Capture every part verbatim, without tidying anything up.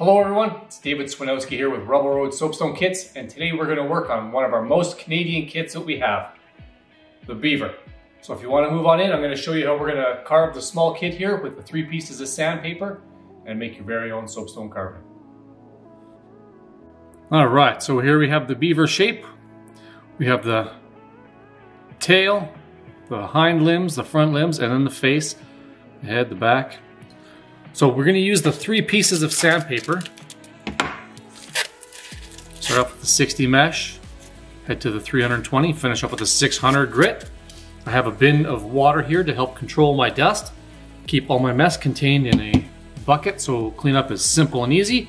Hello everyone, it's David Swinowski here with Rubble Road Soapstone Kits, and today we're going to work on one of our most Canadian kits that we have, the beaver. So if you want to move on in, I'm going to show you how we're going to carve the small kit here with the three pieces of sandpaper and make your very own soapstone carving. Alright, so here we have the beaver shape. We have the tail, the hind limbs, the front limbs, and then the face, the head, the back. So we're going to use the three pieces of sandpaper. Start off with the sixty mesh, head to the three hundred twenty, finish up with the six hundred grit. I have a bin of water here to help control my dust, keep all my mess contained in a bucket so cleanup is simple and easy.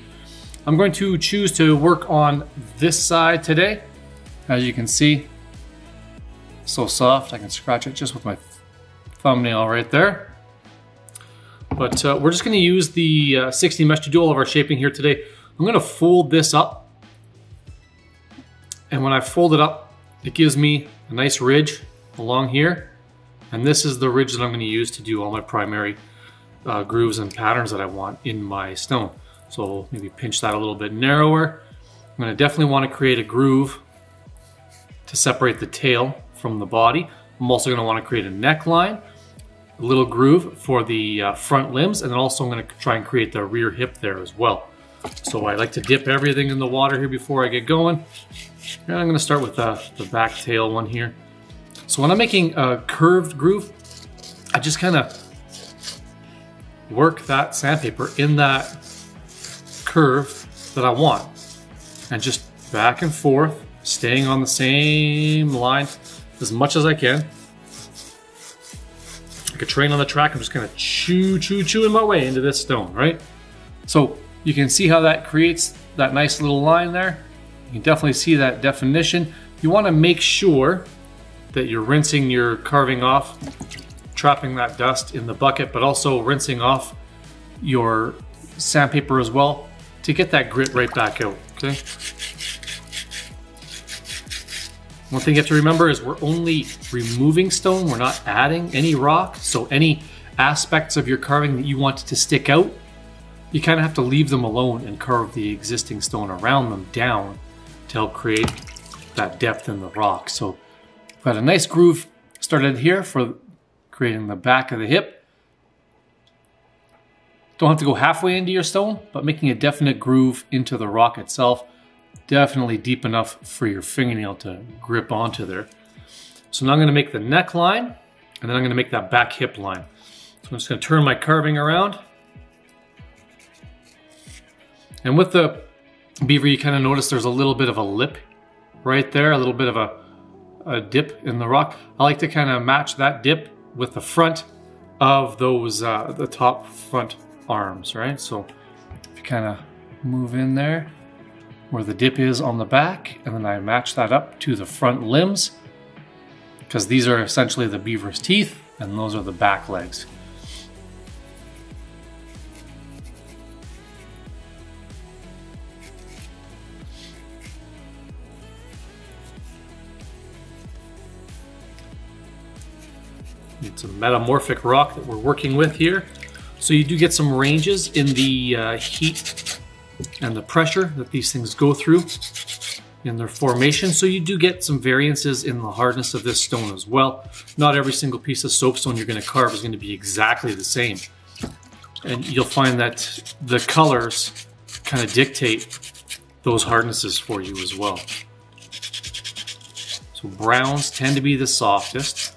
I'm going to choose to work on this side today. As you can see, so soft I can scratch it just with my thumbnail right there. But uh, we're just going to use the uh, sixty mesh to do all of our shaping here today. I'm going to fold this up. And when I fold it up, it gives me a nice ridge along here. And this is the ridge that I'm going to use to do all my primary uh, grooves and patterns that I want in my stone. So maybe pinch that a little bit narrower. I'm going to definitely want to create a groove to separate the tail from the body. I'm also going to want to create a neckline, little groove for the uh, front limbs, and then also I'm going to try and create the rear hip there as well. So I like to dip everything in the water here before I get going. And I'm going to start with uh, the back tail one here. So when I'm making a curved groove, I just kind of work that sandpaper in that curve that I want, and just back and forth, staying on the same line as much as I can. A train on the track, I'm just gonna chew, chew, chewing my way into this stone, right? So you can see how that creates that nice little line there. You can definitely see that definition. You wanna make sure that you're rinsing your carving off, trapping that dust in the bucket, but also rinsing off your sandpaper as well to get that grit right back out, okay? One thing you have to remember is we're only removing stone, we're not adding any rock. So any aspects of your carving that you want to stick out, you kind of have to leave them alone and carve the existing stone around them down to help create that depth in the rock. So I've got a nice groove started here for creating the back of the hip. Don't have to go halfway into your stone, but making a definite groove into the rock itself. Definitely deep enough for your fingernail to grip onto there. So now I'm going to make the neckline, and then I'm going to make that back hip line. So I'm just going to turn my carving around. And with the beaver, you kind of notice there's a little bit of a lip right there, a little bit of a, a dip in the rock. I like to kind of match that dip with the front of those, uh, the top front arms, right? So if you kind of move in there, where the dip is on the back, and then I match that up to the front limbs, because these are essentially the beaver's teeth, and those are the back legs. It's a metamorphic rock that we're working with here. So you do get some ranges in the uh, heat and the pressure that these things go through in their formation. So you do get some variances in the hardness of this stone as well. Not every single piece of soapstone you're going to carve is going to be exactly the same. And you'll find that the colors kind of dictate those hardnesses for you as well. So browns tend to be the softest.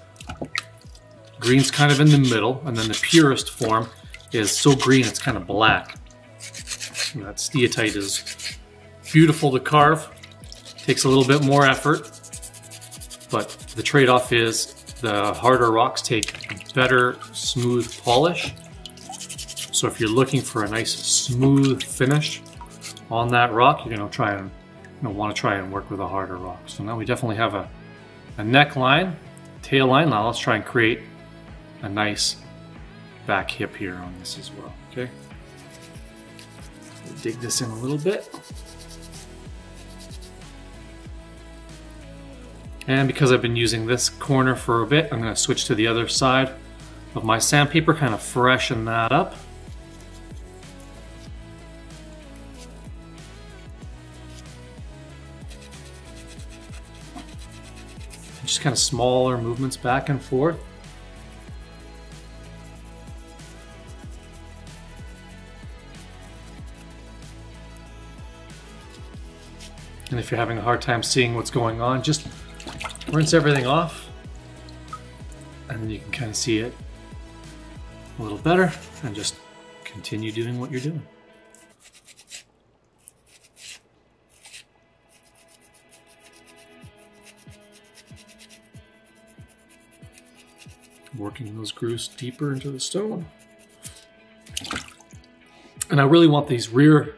Green's kind of in the middle. And then the purest form is so green it's kind of black. And that steatite is beautiful to carve, takes a little bit more effort, but the trade-off is the harder rocks take better smooth polish. So if you're looking for a nice smooth finish on that rock, you're going to try and you know, want to try and work with a harder rock. So now we definitely have a, a neckline, tail line. Now let's try and create a nice back hip here on this as well. Okay. Dig this in a little bit. And because I've been using this corner for a bit, I'm going to switch to the other side of my sandpaper, kind of freshen that up. just kind of smaller movements back and forth. And if you're having a hard time seeing what's going on, just rinse everything off and then you can kind of see it a little better and just continue doing what you're doing. Working those grooves deeper into the stone. And I really want these rear,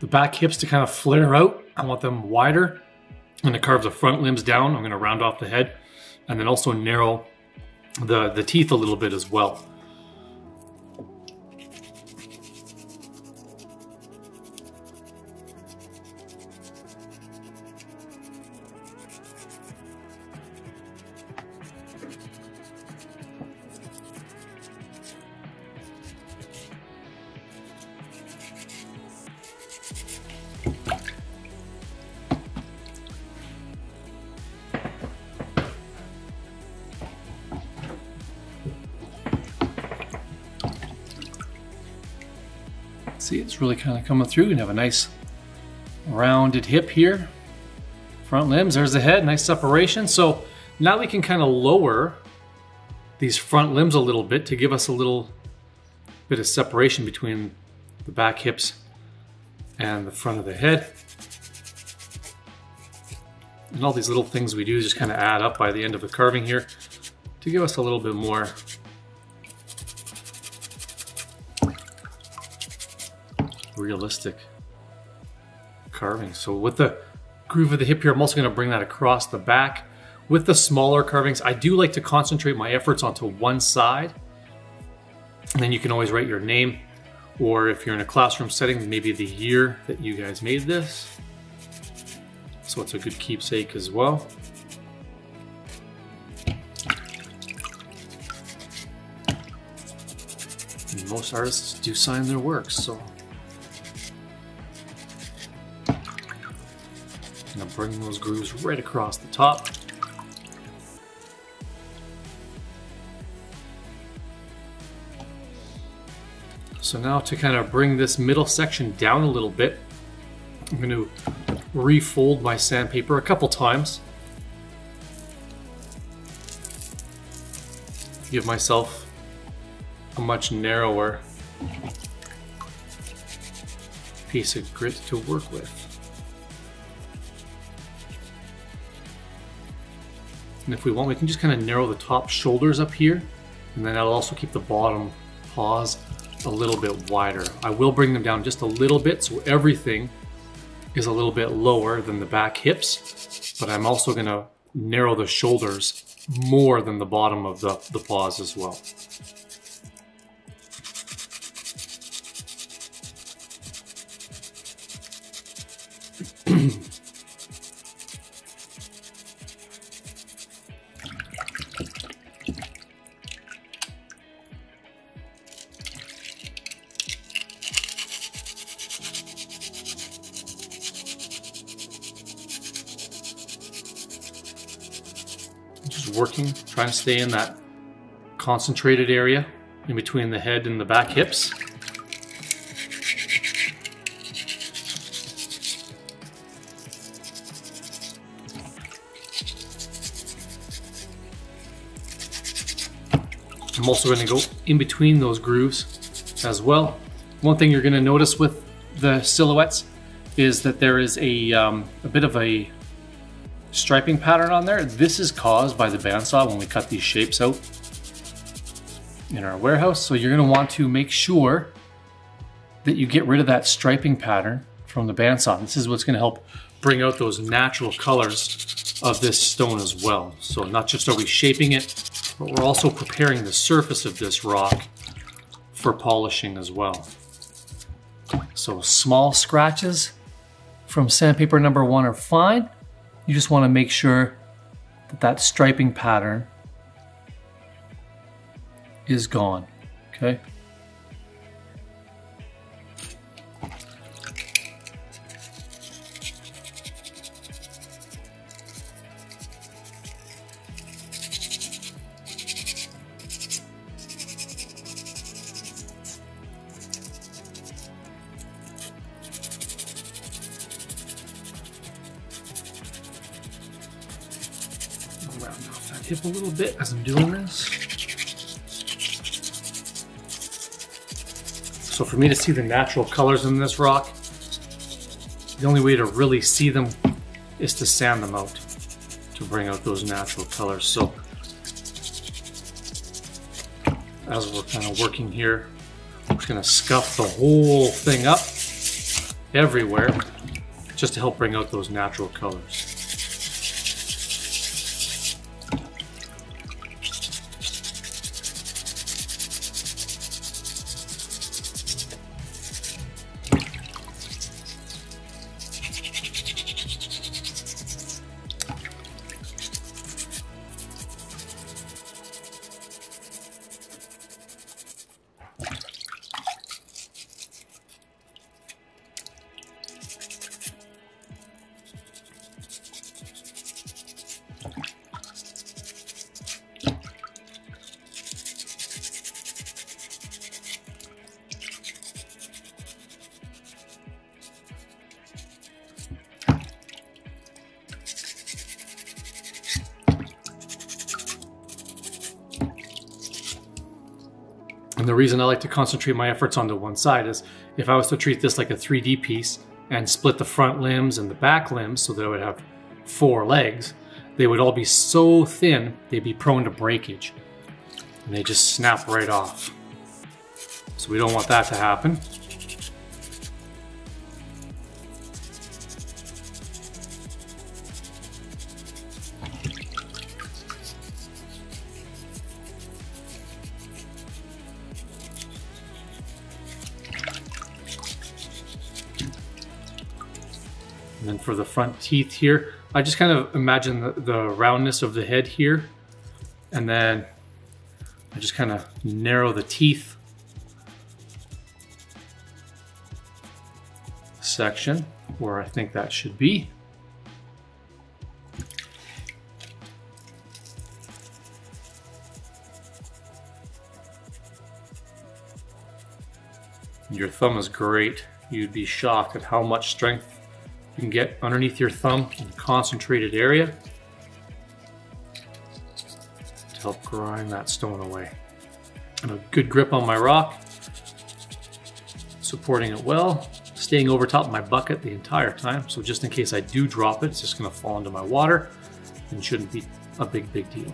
the back hips to kind of flare out. I want them wider. I'm gonna carve the front limbs down. I'm gonna round off the head and then also narrow the, the teeth a little bit as well. See, it's really kind of coming through. You have a nice rounded hip here. Front limbs, there's the head, nice separation. So now we can kind of lower these front limbs a little bit to give us a little bit of separation between the back hips and the front of the head. And all these little things we do just kind of add up by the end of the carving here to give us a little bit more realistic carving. So with the groove of the hip here, I'm also going to bring that across the back. With the smaller carvings, I do like to concentrate my efforts onto one side. And then you can always write your name, or if you're in a classroom setting, maybe the year that you guys made this. So it's a good keepsake as well. And most artists do sign their works, so I'm gonna bring those grooves right across the top. So now to kind of bring this middle section down a little bit, I'm going to refold my sandpaper a couple times to give myself a much narrower piece of grit to work with. And if we want, we can just kind of narrow the top shoulders up here, and then that'll also keep the bottom paws a little bit wider. I will bring them down just a little bit so everything is a little bit lower than the back hips, but I'm also going to narrow the shoulders more than the bottom of the, the paws as well. Working, trying to stay in that concentrated area in between the head and the back hips. I'm also going to go in between those grooves as well. One thing you're going to notice with the silhouettes is that there is a, um, a bit of a striping pattern on there. This is caused by the bandsaw when we cut these shapes out in our warehouse. So you're going to want to make sure that you get rid of that striping pattern from the bandsaw. This is what's going to help bring out those natural colors of this stone as well. So not just are we shaping it, but we're also preparing the surface of this rock for polishing as well. So small scratches from sandpaper number one are fine. You just want to make sure that that striping pattern is gone, okay? round off that hip a little bit as I'm doing this. So for me to see the natural colors in this rock, the only way to really see them is to sand them out to bring out those natural colors. So as we're kind of working here, I'm just gonna scuff the whole thing up everywhere just to help bring out those natural colors. And the reason I like to concentrate my efforts onto one side is if I was to treat this like a three D piece and split the front limbs and the back limbs so that I would have four legs, they would all be so thin they'd be prone to breakage and they just snap right off. So we don't want that to happen. And then for the front teeth here, I just kind of imagine the, the roundness of the head here. And then I just kind of narrow the teeth section where I think that should be. Your thumb is great. You'd be shocked at how much strength you can get underneath your thumb in a concentrated area to help grind that stone away. I have a good grip on my rock, supporting it well, staying over top of my bucket the entire time. So just in case I do drop it, it's just gonna fall into my water and shouldn't be a big, big deal.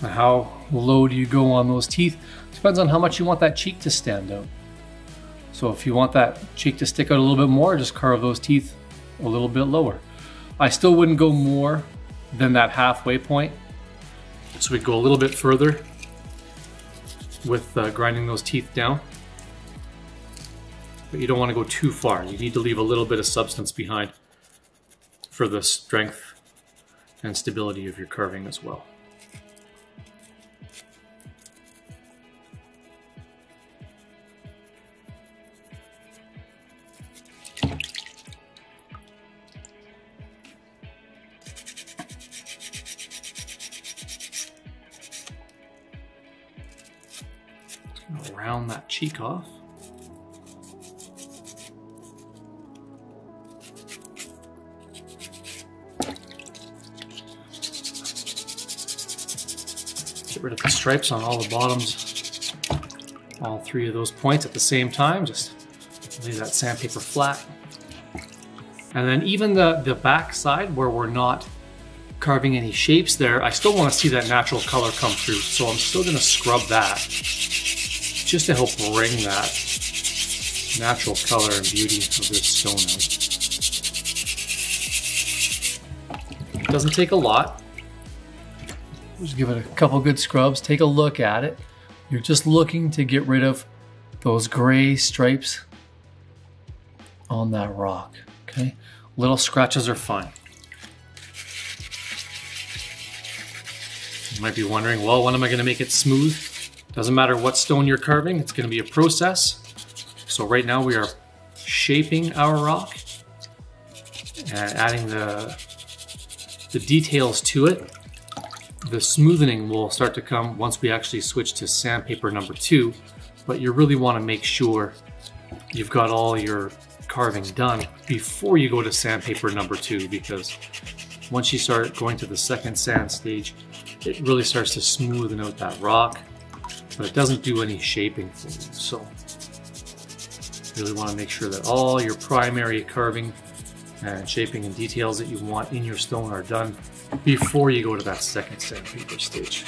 How low do you go on those teeth? Depends on how much you want that cheek to stand out. So if you want that cheek to stick out a little bit more, just carve those teeth a little bit lower. I still wouldn't go more than that halfway point. So we go a little bit further with uh, grinding those teeth down. But you don't want to go too far. You need to leave a little bit of substance behind for the strength and stability of your carving as well. Round that cheek off. Get rid of the stripes on all the bottoms, all three of those points at the same time. Just lay that sandpaper flat. And then even the, the back side where we're not carving any shapes there, I still want to see that natural color come through. So I'm still going to scrub that, just to help bring that natural color and beauty of this stone out. It doesn't take a lot. Just give it a couple good scrubs, take a look at it. You're just looking to get rid of those gray stripes on that rock, okay? Little scratches are fine. You might be wondering, well, when am I gonna make it smooth? Doesn't matter what stone you're carving, it's gonna be a process. So right now we are shaping our rock and adding the, the details to it, the smoothening will start to come once we actually switch to sandpaper number two, but you really want to make sure you've got all your carving done before you go to sandpaper number two, because once you start going to the second sand stage, it really starts to smoothen out that rock, but it doesn't do any shaping for you. So you really want to make sure that all your primary carving and shaping and details that you want in your stone are done before you go to that second sandpaper stage.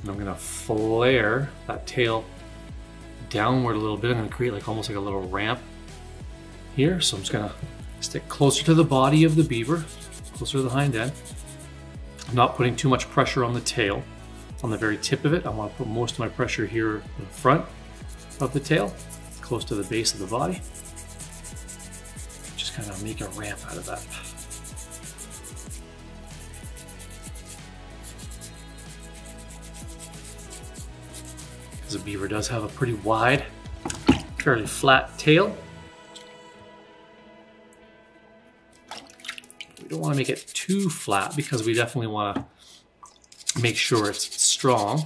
And I'm going to flare that tail downward a little bit. I'm going to create like almost like a little ramp here. So I'm just going to stick closer to the body of the beaver, closer to the hind end. I'm not putting too much pressure on the tail. On the very tip of it, I want to put most of my pressure here in the front of the tail, close to the base of the body. Just kind of make a ramp out of that. Because a beaver does have a pretty wide, fairly flat tail. We don't want to make it too flat because we definitely want to make sure it's strong.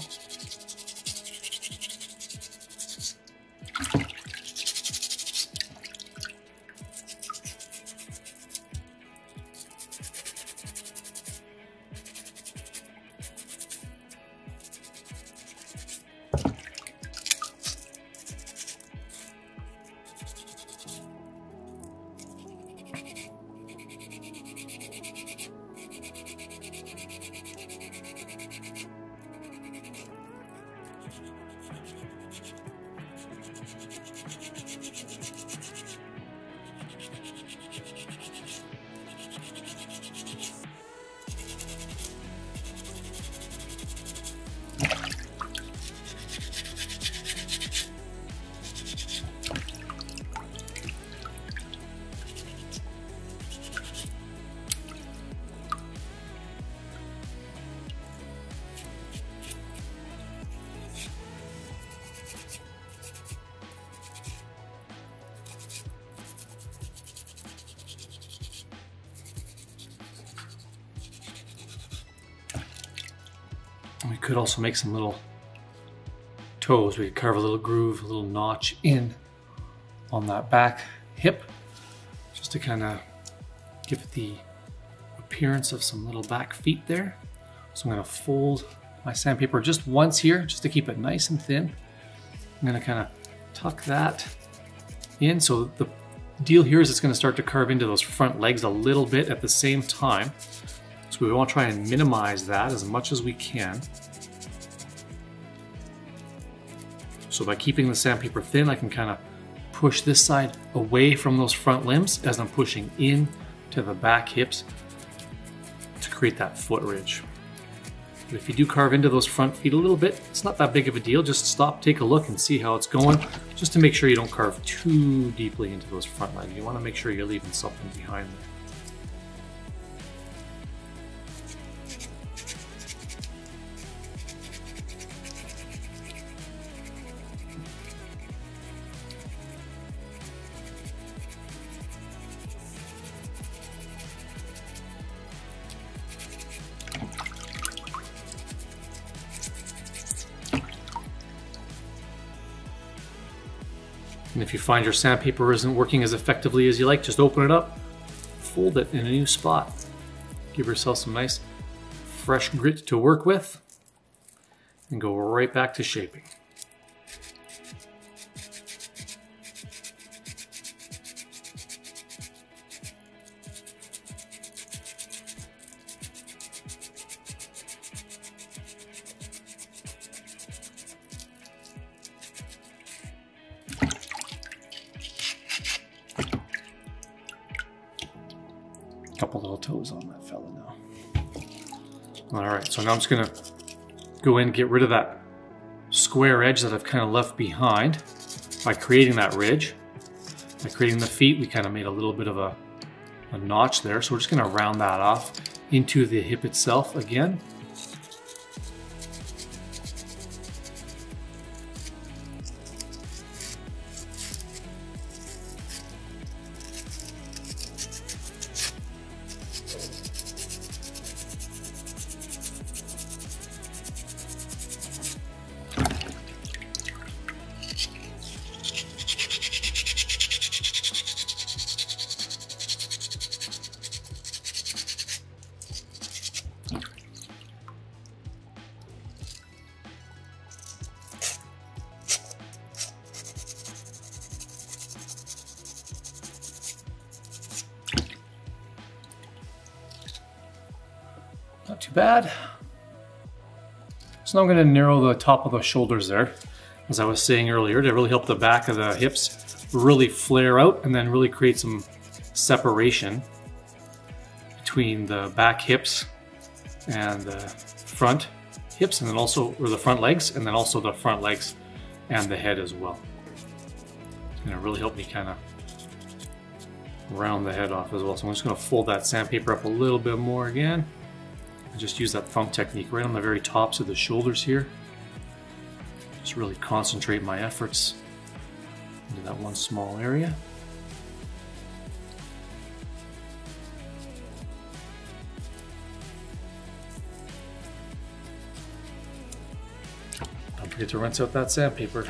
We could also make some little toes. We could carve a little groove, a little notch in on that back hip, just to kind of give it the appearance of some little back feet there. So I'm going to fold my sandpaper just once here, just to keep it nice and thin. I'm going to kind of tuck that in. So the deal here is it's going to start to carve into those front legs a little bit at the same time. So we want to try and minimize that as much as we can. So by keeping the sandpaper thin, I can kind of push this side away from those front limbs as I'm pushing in to the back hips to create that foot ridge. But if you do carve into those front feet a little bit, it's not that big of a deal. Just stop, take a look and see how it's going, just to make sure you don't carve too deeply into those front legs. You want to make sure you're leaving something behind there. And if you find your sandpaper isn't working as effectively as you like, just open it up, fold it in a new spot. Give yourself some nice fresh grit to work with and go right back to shaping. Couple little toes on that fella now. All right, so now I'm just gonna go in and get rid of that square edge that I've kind of left behind by creating that ridge. By creating the feet, we kind of made a little bit of a, a notch there. So we're just gonna round that off into the hip itself again. too bad. So now I'm gonna narrow the top of the shoulders there, as I was saying earlier, to really help the back of the hips really flare out and then really create some separation between the back hips and the front hips, and then also, or the front legs, and then also the front legs and the head as well. It's gonna really help me kind of round the head off as well. So I'm just gonna fold that sandpaper up a little bit more again. And just use that thumb technique right on the very tops of the shoulders here. Just really concentrate my efforts into that one small area. Don't forget to rinse out that sandpaper.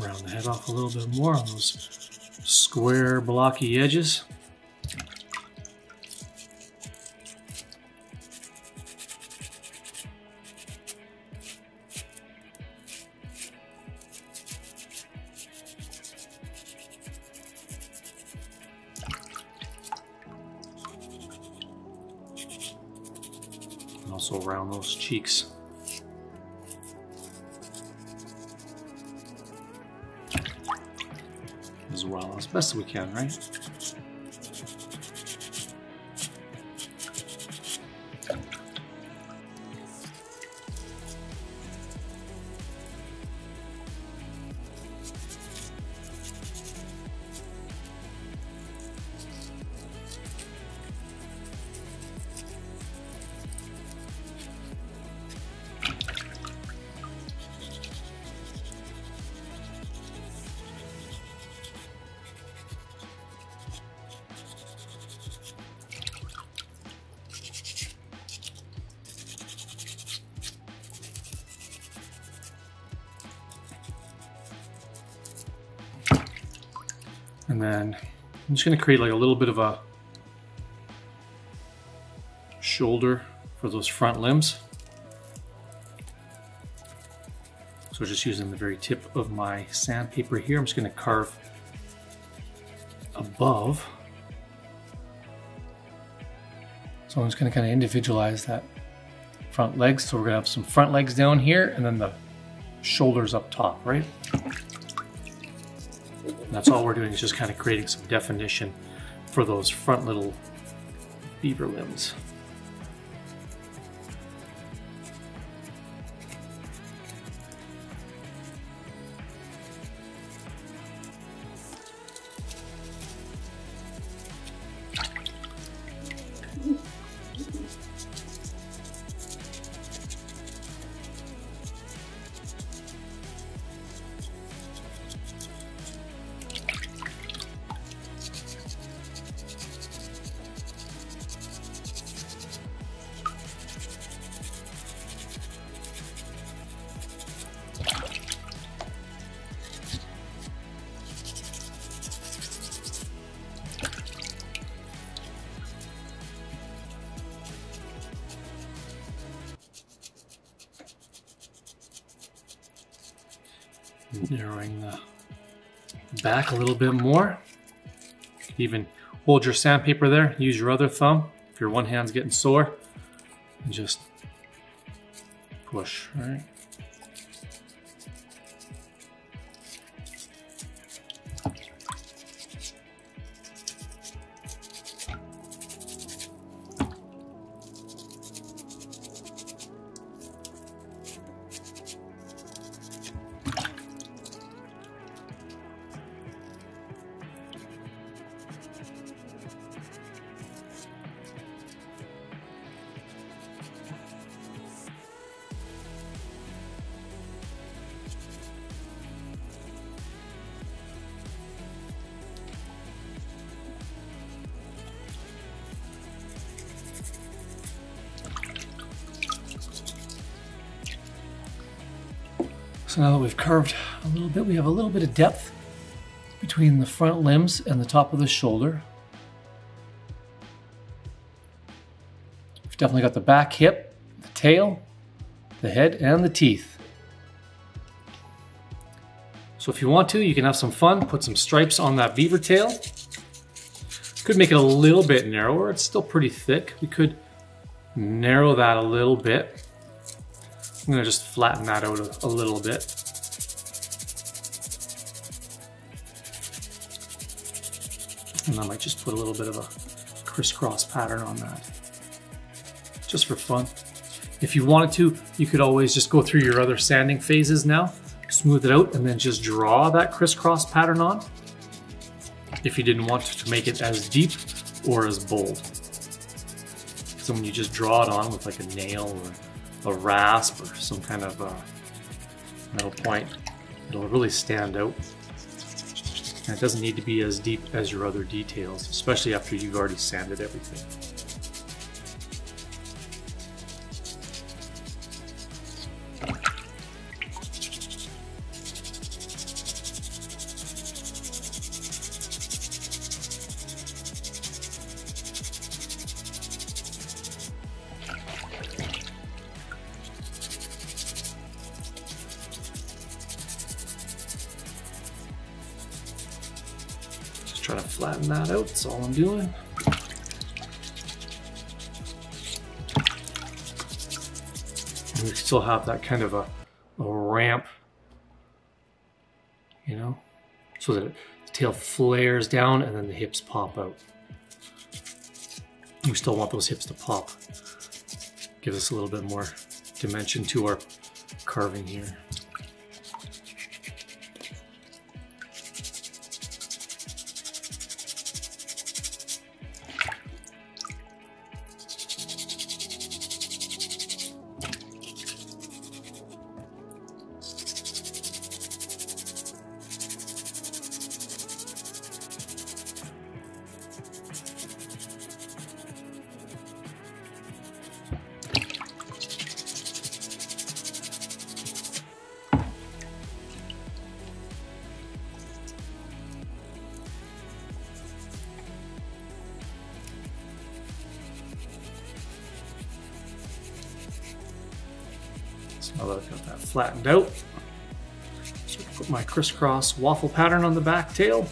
Round the head off a little bit more on those square blocky edges. And also round those cheeks. As well, as best we can, right? And then I'm just going to create like a little bit of a shoulder for those front limbs. So just using the very tip of my sandpaper here, I'm just going to carve above. So I'm just going to kind of individualize that front leg. So we're going to have some front legs down here and then the shoulders up top, right? That's all we're doing, is just kind of creating some definition for those front little beaver limbs. Narrowing the back a little bit more. You can even hold your sandpaper there, use your other thumb if your one hand's getting sore, and just push, right? So now that we've curved a little bit, we have a little bit of depth between the front limbs and the top of the shoulder. We've definitely got the back hip, the tail, the head, and the teeth. So if you want to, you can have some fun, put some stripes on that beaver tail. Could make it a little bit narrower. It's still pretty thick. We could narrow that a little bit. I'm gonna just flatten that out a, a little bit. And I might just put a little bit of a crisscross pattern on that, just for fun. If you wanted to, you could always just go through your other sanding phases now, smooth it out, and then just draw that crisscross pattern on, if you didn't want to make it as deep or as bold. So when you just draw it on with like a nail or a rasp or some kind of uh, metal point, it'll really stand out. And it doesn't need to be as deep as your other details, especially after you've already sanded everything. Try to flatten that out, that's all I'm doing. And we still have that kind of a, a ramp, you know, so that the tail flares down and then the hips pop out. We still want those hips to pop. Gives us a little bit more dimension to our carving here. Now that I've got that flattened out, so put my crisscross waffle pattern on the back tail.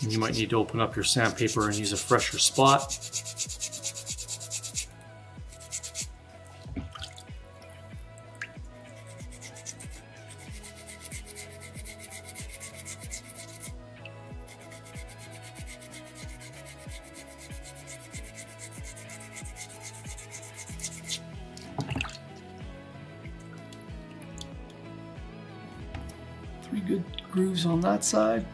You might need to open up your sandpaper and use a fresher spot. Three good grooves on that side.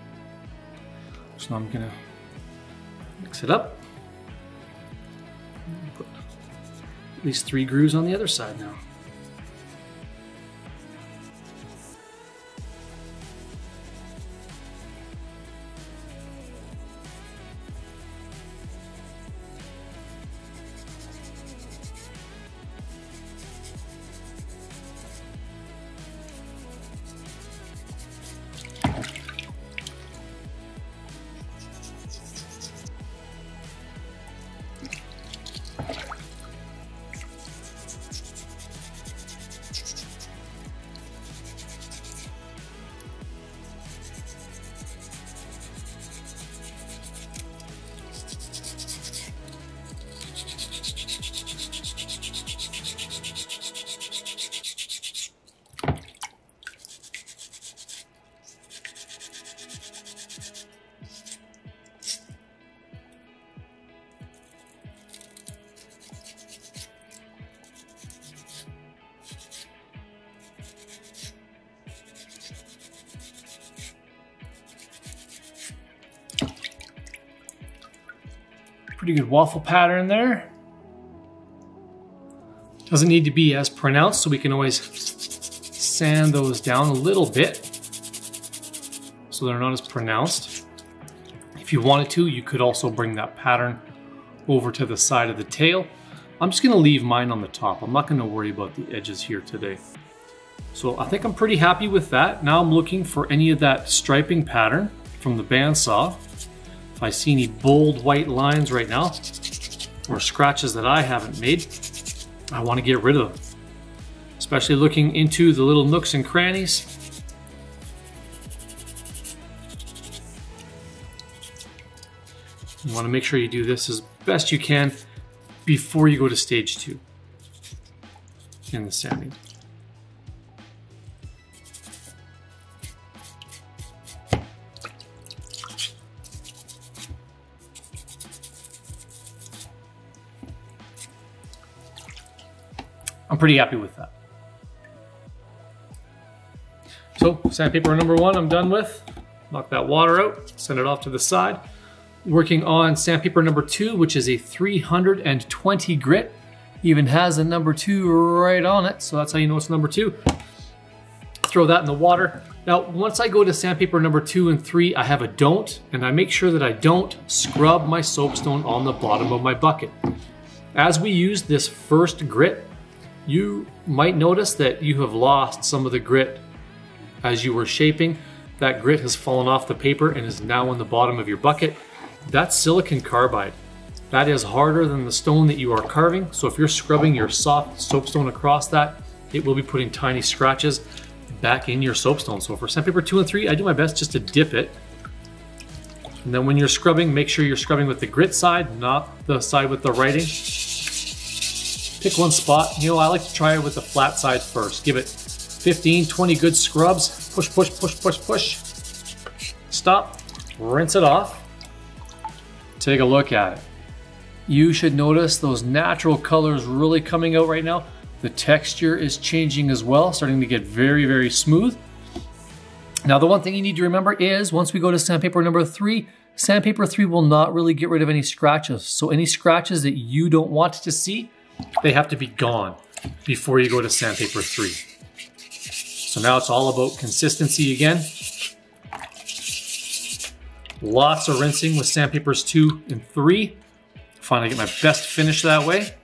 So I'm gonna mix it up. Put at least three grooves on the other side now. Pretty good waffle pattern there. Doesn't need to be as pronounced, so we can always sand those down a little bit so they're not as pronounced. If you wanted to, you could also bring that pattern over to the side of the tail. I'm just gonna leave mine on the top. I'm not gonna worry about the edges here today. So I think I'm pretty happy with that. Now I'm looking for any of that striping pattern from the bandsaw. If I see any bold white lines right now, or scratches that I haven't made, I want to get rid of them. Especially looking into the little nooks and crannies. You want to make sure you do this as best you can before you go to stage two in the sanding. I'm pretty happy with that. So sandpaper number one I'm done with. Knock that water out, send it off to the side. Working on sandpaper number two, which is a three hundred twenty grit. Even has a number two right on it, so that's how you know it's number two. Throw that in the water. Now, once I go to sandpaper number two and three, I have a don't, and I make sure that I don't scrub my soapstone on the bottom of my bucket. As we use this first grit, you might notice that you have lost some of the grit as you were shaping. That grit has fallen off the paper and is now on the bottom of your bucket. That's silicon carbide. That is harder than the stone that you are carving. So if you're scrubbing your soft soapstone across that, it will be putting tiny scratches back in your soapstone. So for sandpaper two and three, I do my best just to dip it. And then when you're scrubbing, make sure you're scrubbing with the grit side, not the side with the writing. Pick one spot. You know, I like to try it with the flat side first. Give it fifteen, twenty good scrubs. Push, push, push, push, push. Stop, rinse it off. Take a look at it. You should notice those natural colors really coming out right now. The texture is changing as well, starting to get very, very smooth. Now, the one thing you need to remember is once we go to sandpaper number three, sandpaper three will not really get rid of any scratches. So any scratches that you don't want to see, they have to be gone before you go to sandpaper three. So now it's all about consistency again. Lots of rinsing with sandpapers two and three. Finally get my best finish that way.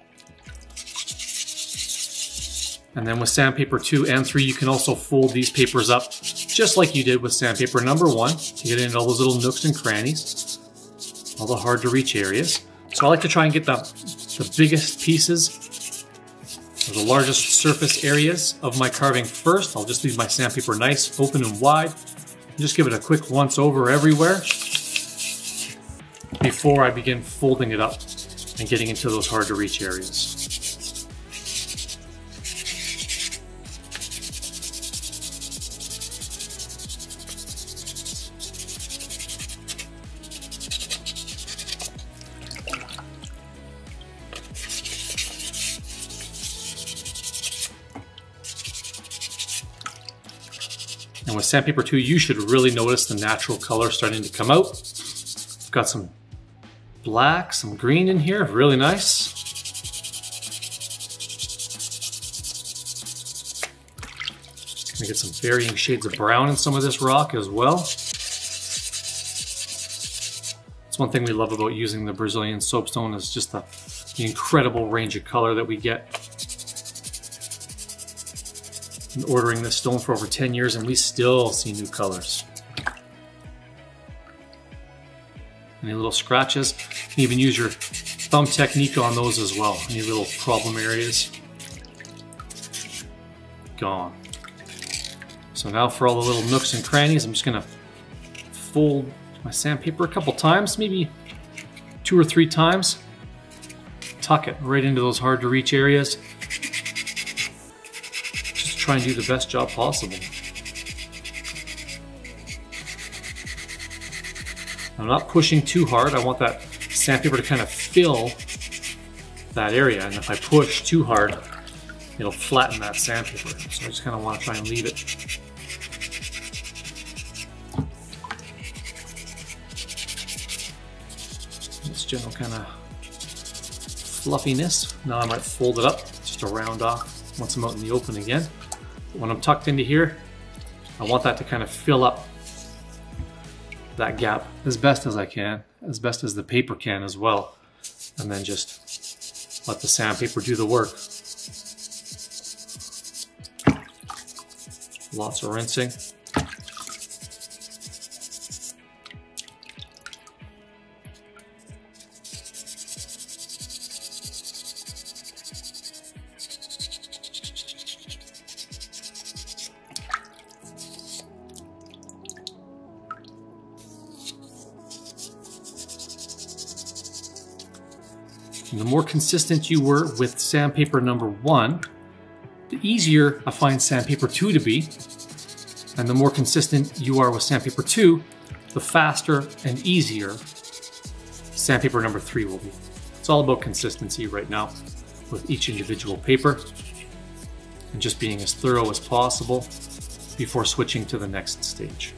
And then with sandpaper two and three, you can also fold these papers up just like you did with sandpaper number one to get into all those little nooks and crannies, all the hard to reach areas. So I like to try and get the, the biggest pieces, or the largest surface areas of my carving first. I'll just leave my sandpaper nice, open and wide. And just give it a quick once over everywhere before I begin folding it up and getting into those hard to reach areas. And with sandpaper two, you should really notice the natural color starting to come out. We've got some black, some green in here, really nice. Gonna get some varying shades of brown in some of this rock as well. That's one thing we love about using the Brazilian soapstone is just the, the incredible range of color that we get. Ordering this stone for over ten years and we still see new colors. Any little scratches, you can even use your thumb technique on those as well. Any little problem areas, gone. So now for all the little nooks and crannies, I'm just gonna fold my sandpaper a couple times, maybe two or three times. Tuck it right into those hard to reach areas. Try and do the best job possible. I'm not pushing too hard. I want that sandpaper to kind of fill that area. And if I push too hard, it'll flatten that sandpaper. So I just kind of want to try and leave it. This general kind of fluffiness. Now I might fold it up just to round off once I'm out in the open again. When I'm tucked into here, I want that to kind of fill up that gap as best as I can, as best as the paper can as well. And then just let the sandpaper do the work. Lots of rinsing. And the more consistent you were with sandpaper number one, the easier I find sandpaper two to be. And the more consistent you are with sandpaper two, the faster and easier sandpaper number three will be. It's all about consistency right now with each individual paper and just being as thorough as possible before switching to the next stage.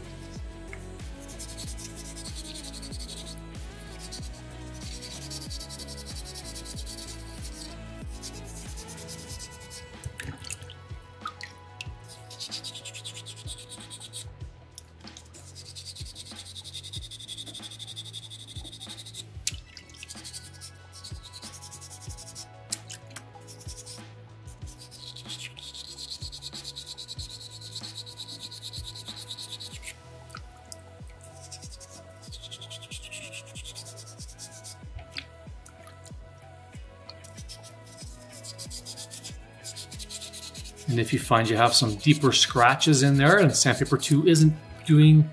And if you find you have some deeper scratches in there and sandpaper two isn't doing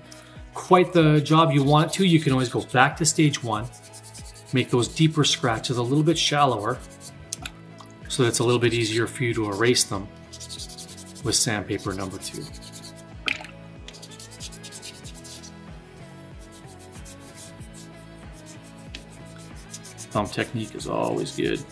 quite the job you want it to, you can always go back to stage one, make those deeper scratches a little bit shallower so that it's a little bit easier for you to erase them with sandpaper number two. Thumb technique is always good.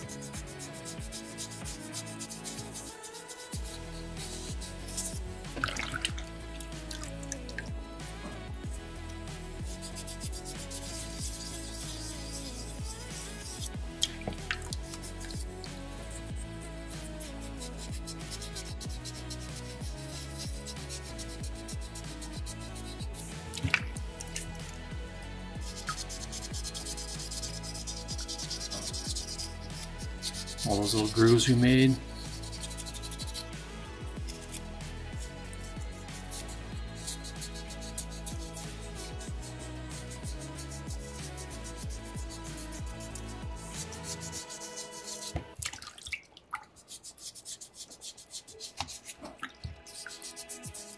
All those little grooves we made.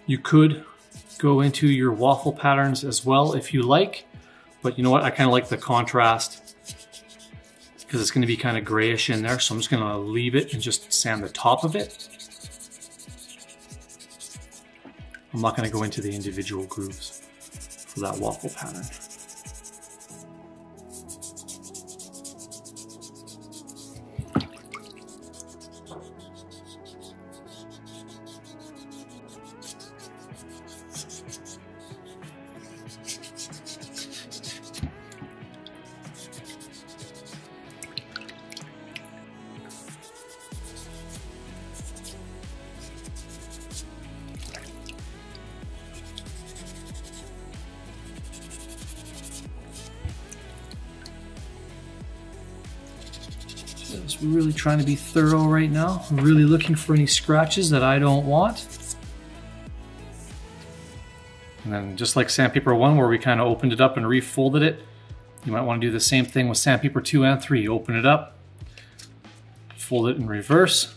You could go into your waffle patterns as well if you like, but you know what? I kind of like the contrast, because it's going to be kind of grayish in there. So I'm just going to leave it and just sand the top of it. I'm not going to go into the individual grooves for that waffle pattern. Just really trying to be thorough right now. I'm really looking for any scratches that I don't want. And then just like sandpaper one, where we kind of opened it up and refolded it, you might want to do the same thing with sandpaper two and three. Open it up, fold it in reverse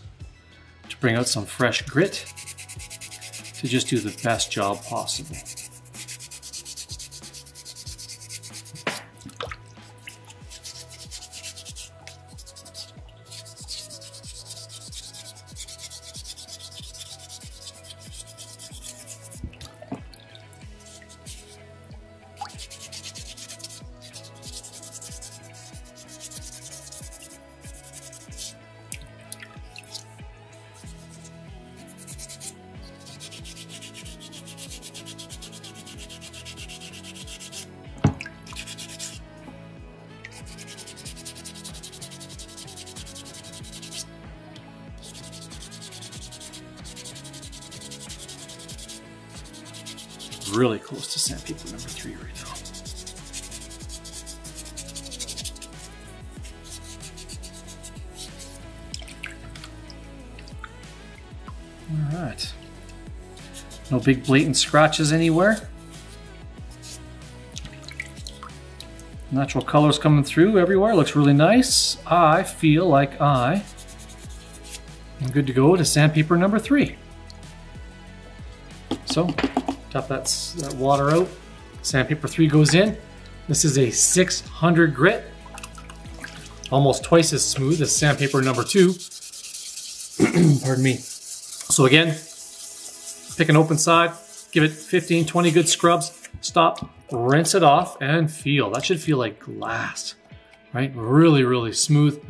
to bring out some fresh grit to just do the best job possible. really close to sandpaper number three right now. Alright, no big blatant scratches anywhere. Natural colors coming through everywhere, looks really nice. I feel like I am good to go to sandpaper number three. So, tap that, that water out, sandpaper three goes in. This is a six hundred grit, almost twice as smooth as sandpaper number two. Pardon me. So again, pick an open side, give it fifteen, twenty good scrubs, stop, rinse it off, and feel. That should feel like glass, right? Really, really smooth,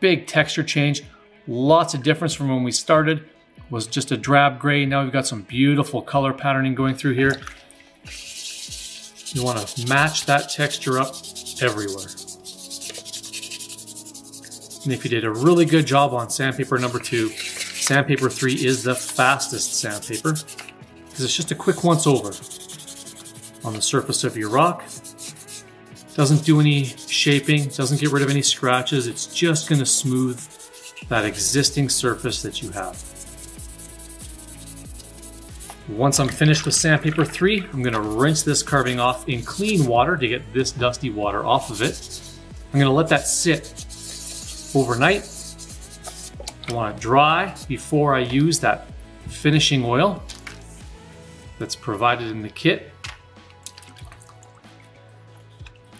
big texture change, lots of difference from when we started. It was just a drab gray, now we've got some beautiful color patterning going through here. You want to match that texture up everywhere. And if you did a really good job on sandpaper number two, sandpaper three is the fastest sandpaper because it's just a quick once over on the surface of your rock. Doesn't do any shaping, doesn't get rid of any scratches. It's just going to smooth that existing surface that you have. Once I'm finished with sandpaper three, I'm going to rinse this carving off in clean water to get this dusty water off of it. I'm going to let that sit overnight. I want to dry before I use that finishing oil that's provided in the kit.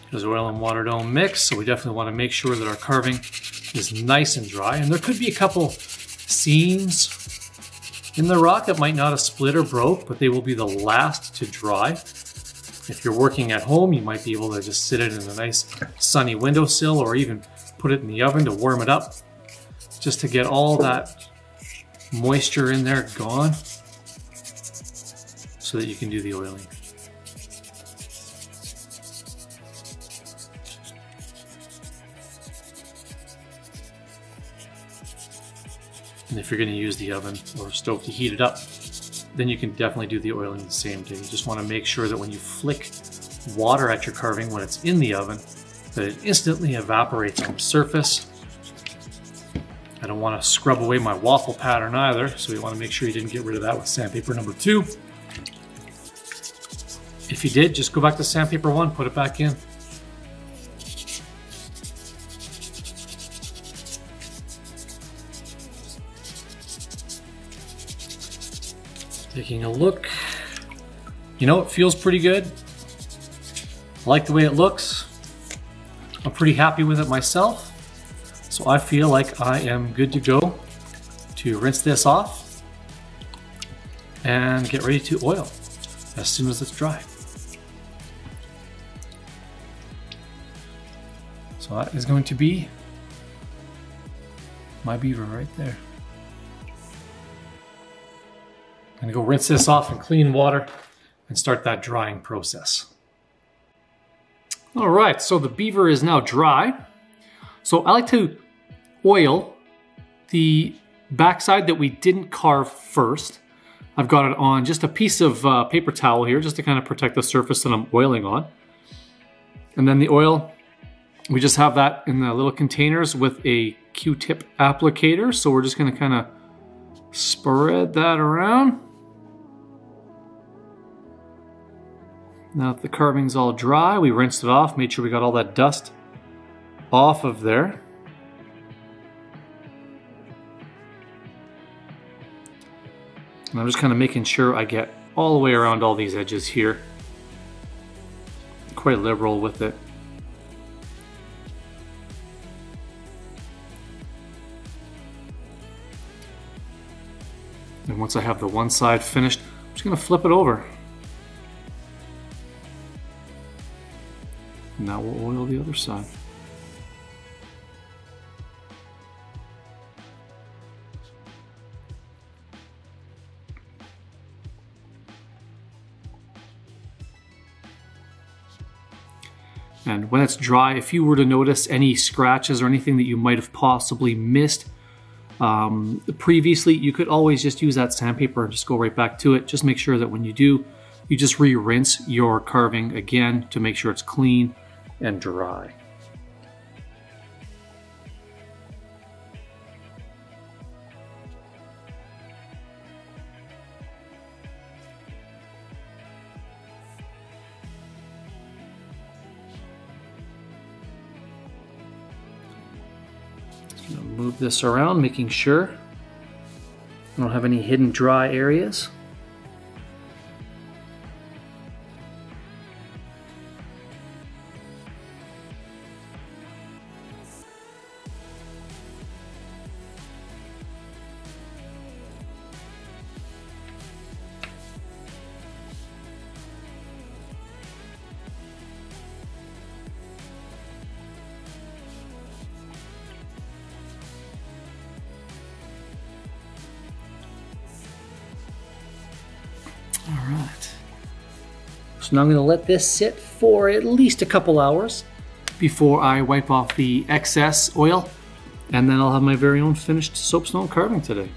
Because oil and water don't mix, so we definitely want to make sure that our carving is nice and dry. And there could be a couple seams in the rock that might not have split or broke, but they will be the last to dry. If you're working at home, you might be able to just sit it in a nice sunny windowsill or even put it in the oven to warm it up, just to get all that moisture in there gone so that you can do the oiling. And if you're going to use the oven or stove to heat it up, then you can definitely do the oiling the same day. You just want to make sure that when you flick water at your carving when it's in the oven, that it instantly evaporates on the surface. I don't want to scrub away my waffle pattern either, so you want to make sure you didn't get rid of that with sandpaper number two. If you did, just go back to sandpaper one, put it back in. Taking a look. You know, it feels pretty good. I like the way it looks. I'm pretty happy with it myself. So I feel like I am good to go to rinse this off and get ready to oil as soon as it's dry. So that is going to be my beaver right there. I'm gonna go rinse this off in clean water and start that drying process. All right, so the beaver is now dry. So I like to oil the backside that we didn't carve first. I've got it on just a piece of uh, paper towel here just to kind of protect the surface that I'm oiling on. And then the oil, we just have that in the little containers with a Q-tip applicator. So we're just gonna kind of spread that around. Now that the carving's all dry, we rinsed it off, made sure we got all that dust off of there. And I'm just kind of making sure I get all the way around all these edges here. Quite liberal with it. And once I have the one side finished, I'm just going to flip it over. And now we'll oil the other side. And when it's dry, if you were to notice any scratches or anything that you might have possibly missed um, previously, you could always just use that sandpaper and just go right back to it. Just make sure that when you do, You just re-rinse your carving again to make sure it's clean and dry. Move this around, making sure I don't have any hidden dry areas. So now I'm going to let this sit for at least a couple hours before I wipe off the excess oil, and then I'll have my very own finished soapstone carving today.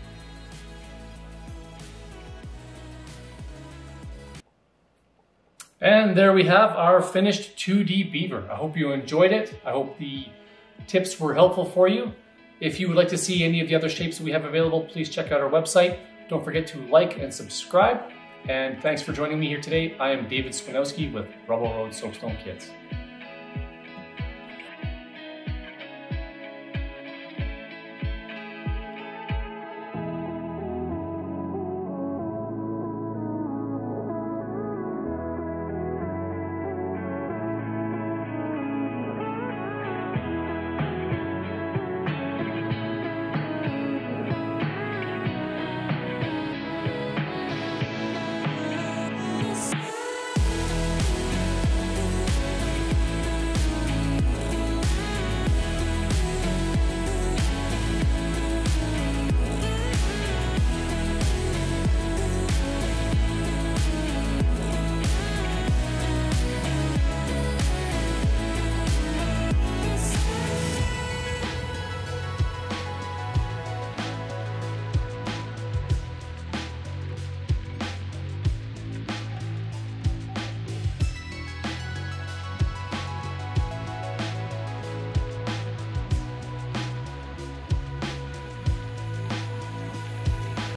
And there we have our finished two D beaver. I hope you enjoyed it. I hope the tips were helpful for you. If you would like to see any of the other shapes that we have available, please check out our website. Don't forget to like and subscribe. And thanks for joining me here today. I am David Swinowski with Rubble Road Soapstone Kits.